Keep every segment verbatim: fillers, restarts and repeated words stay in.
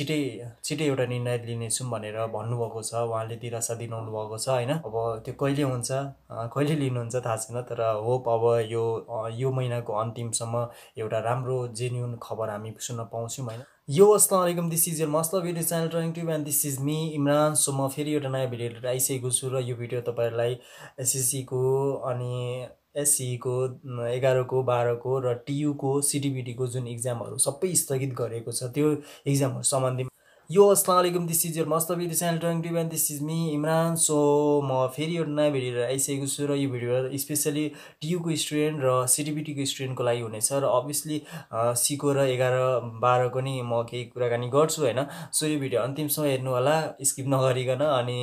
छिटै छिटै एउटा निर्णय लिनेछौँ भनेर भन्नुभएको छ, उहाँले दिलासा दिनु भएको छ हैन। अब त्यो कहिले हुन्छ कहिले लिनुहुन्छ थाहा छैन, तर होप अब यो यो महिनाको अन्तिमसम्म एउटा राम्रो जेन्युन खबर हामी सुन्न पाउँछौँ हैन। यो अस्सलाम वालेकुम, this is your Masla video channel trying to and this is me Imran. So म फेरि एउटा नयाँ भिडियो लिएर आइसकेको छु र यो भिडियो तपाईहरुलाई एसएससी को अनि एससी को एघार को बाह्र को र टीयू को सीटीबीटी को जुन एक्जामहरु सबै स्थगित गरेको छ त्यो एक्जामहरु सम्बन्धी। यो अस्सलाम वालेकुम, this is your Masla video channel trying to and this is me Imran. So म फेरि एउटा नयाँ भिडियो लिएर आइसकेको छु र यो भिडियो स्पेशली टीयू को स्टुडेन्ट र सीटीबीटी को स्टुडेन्टको लागि हुनेछ र अब्भियसली सी को र एघार बाह्र को नि म केही कुराकानी गर्छु हैन। सो यो भिडियो अन्तिमसम्म हेर्नु होला स्किप नगरिकन, अनि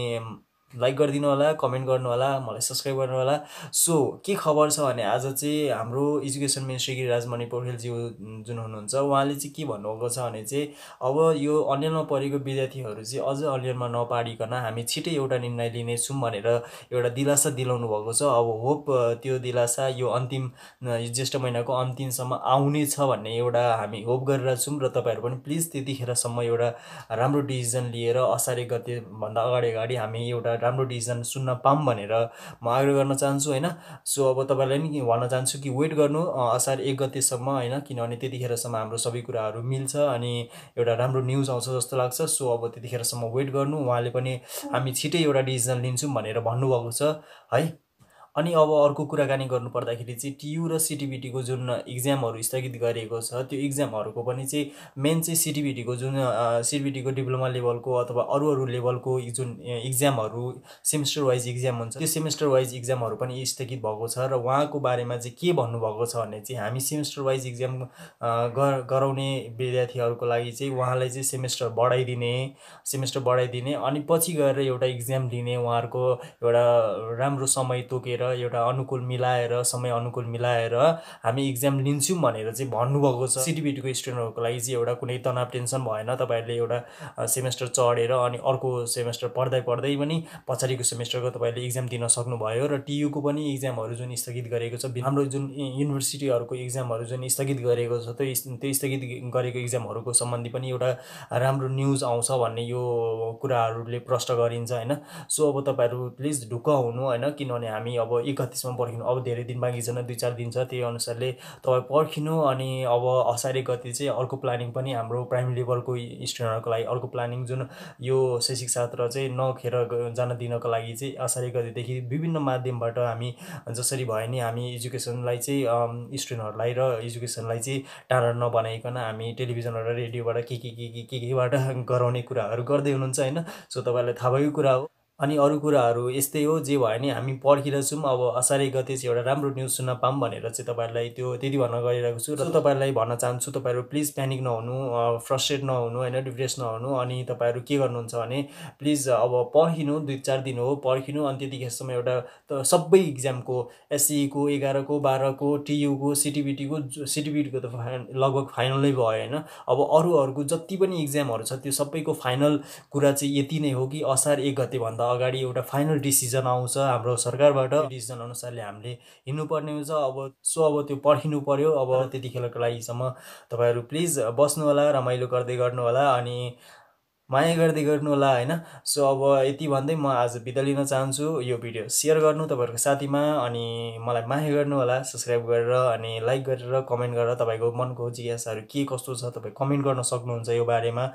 लाइक गरिदिनु होला, कमेन्ट गर्नु होला, मलाई सब्स्क्राइब गर्नु होला। सो के खबर छ भने आज चाहिँ हाम्रो एजुकेसन मिनिस्ट्री गिरिराजमणि पोखरेलजी जुन हुनुहुन्छ उहाँले चाहिँ के भन्नुभएको छ भने चाहिँ अब यो अन्यलमा परेको विद्यार्थीहरू चाहिँ अझ अन्यलमा नपाडिकन हामी छिटै एउटा निर्णय लिनेछौँ भनेर एउटा दिलासा दिलाउनु भएको छ। अब होप त्यो दिलासा यो अन्तिम यो ज्येष्ठ महिनाको अन्तिमसम्म आउनेछ भन्ने एउटा हामी होप गरिरहेका छौँ र तपाईँहरू पनि प्लिज त्यतिखेरसम्म एउटा राम्रो डिसिजन लिएर असार एक गतेभन्दा अगाडि अगाडि हामी एउटा राम्रो डिसिजन सुन्न पाऊँ भनेर म आग्रह गर्न चाहन्छु हैन। सो अब तपाईलाई नि भन्न चाहन्छु कि वेट गर्नु असार एक गतेसम्म हैन, किनभने त्यतिखेरसम्म हाम्रो सबै कुराहरू मिल्छ अनि एउटा राम्रो न्यूज आउँछ जस्तो लाग्छ। सो अब त्यतिखेरसम्म वेट गर्नु, उहाँले पनि हामी छिटै एउटा डिसिजन लिन्छौँ भनेर भन्नुभएको छ है। अनि अब अर्को कुराकानी गर्नुपर्दाखेरि चाहिँ टीयू र सीटीबीटी को जुन एक्जामहरु स्थगित गरिएको छ त्यो एक्जामहरुको पनि चाहिँ मेन चाहिँ सीटीबीटी को जुन सीटीबीटी को डिप्लोमा लेभलको अथवा अरू अरू लेभलको जुन एक्जामहरु सेमेस्टर वाइज एक्जाम हुन्छ त्यो सेमेस्टर वाइज एक्जामहरु पनि स्थगित भएको छ र उहाँको बारेमा चाहिँ के भन्नुभएको छ भने चाहिँ हामी सेमेस्टर वाइज एक्जाम गराउने विद्यार्थीहरुको लागि चाहिँ उहाँलाई चाहिँ सेमेस्टर बढाइदिने सेमेस्टर बढाइदिने अनि पछि गएर एउटा एक्जाम लिने उहाँहरुको एउटा राम्रो समय तोकेर एउटा अनुकूल मिलाएर समय अनुकूल मिलाएर हामी एक्जाम लिन्छौँ भनेर चाहिँ भन्नुभएको छ। सीटीबीटी को स्टुडेन्टहरुको लागि चाहिँ एउटा कुनै तनाव टेन्सन भएन, तपाईहरुले एउटा सेमेस्टर चढेर अनि अर्को सेमेस्टर पढ्दै पढ्दै पनि पछाडिको सेमेस्टरको तपाईहरुले एक्जाम दिन सक्नुभयो र टीयू को पनि एक्जामहरु जुन स्थगित गरेको छ हाम्रो जुन युनिभर्सिटीहरुको एक्जामहरु जुन स्थगित गरेको छ त्यो त्यो स्थगित गरेको एक्जामहरुको सम्बन्धी पनि एउटा राम्रो न्यूज आउँछ भन्ने यो कुराहरुले प्रष्ट गरिन्छ हैन। सो अब तपाईहरु प्लिज ढुक्क हुनु हैन, किनभने हामी अब एकत्तीसमा पर्खिनु अब धेरै दिन बाँकी छैन, दुई चार दिन छ, त्यही अनुसारले तपाईँ पर्खिनु। अनि अब असार एक गते चाहिँ अर्को प्लानिङ पनि हाम्रो प्राइमेरी लेभलको स्टुडेन्टहरूको लागि अर्को प्लानिङ जुन यो शैक्षिक सत्र चाहिँ नखेर जान दिनको लागि चाहिँ असार एक गतेदेखि विभिन्न माध्यमबाट हामी जसरी भयो नि हामी एजुकेसनलाई चाहिँ स्टुडेन्टहरूलाई र एजुकेसनलाई चाहिँ टाढा नबनाइकन हामी टेलिभिजन र रेडियोबाट के के के के केबाट गराउने कुराहरू गर्दै हुनुहुन्छ हैन। सो तपाईँलाई थाहा भएको कुरा हो। अनि अरू कुराहरू यस्तै हो, जे भयो नि हामी पर्खिरहेछौँ अब असार एक गते चाहिँ एउटा राम्रो न्यूज सुन्न पाऊँ भनेर चाहिँ तपाईँहरूलाई त्यो त्यति भन्न गइरहेको छु र तपाईँहरूलाई भन्न चाहन्छु तपाईहरू प्लिज प्यानिक नहुनु, फ्रस्ट्रेट नहुनु हैन, डिप्रेस नहुनु। अनि तपाईँहरू के गर्नुहुन्छ भने प्लिज अब पर्खिनु, दुई चार दिन हो पर्खिनु, अनि त्यतिखेरसम्म एउटा सबै एक्जामको एससी को एघार को बाह्र को टीयू को सीटीबीटी को सीटीबीटी को त लगभग फाइनलै भयो हैन। अब अरू अरूको जति पनि एक्जामहरु छ त्यो सबैको फाइनल कुरा चाहिँ यति नै हो कि असार एक गते भन्दा अगाडि एउटा फाइनल डिसिजन आउँछ हाम्रो सरकारबाट, डिसिजन अनुसारले हामीले हिँड्नुपर्ने हुन्छ अब। सो अब त्यो पर्खिनु पर्यो। अब त्यतिखेरको लागिसम्म तपाईँहरू प्लिज बस्नु होला, रमाइलो गर्दै गर्नु होला अनि माया गर्दै गर्नु होला हैन। सो अब यति भन्दै म आज बिदा लिन चाहन्छु। यो भिडियो शेयर गर्नु तपाईहरुको साथीमा, अनि मलाई माया गर्नु होला, सब्स्क्राइब गरेर अनि लाइक गरेर कमेन्ट गरेर तपाईको मनको जिज्ञासाहरु के कस्तो छ तपाई कमेन्ट गर्न सक्नुहुन्छ यो बारेमा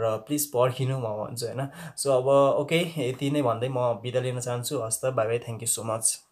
र प्लिज पर्खिनु म भन्छु हैन। सो अब ओके, यति नै भन्दै म बिदा लिन चाहन्छु। हस् त, bye bye, thank you so much.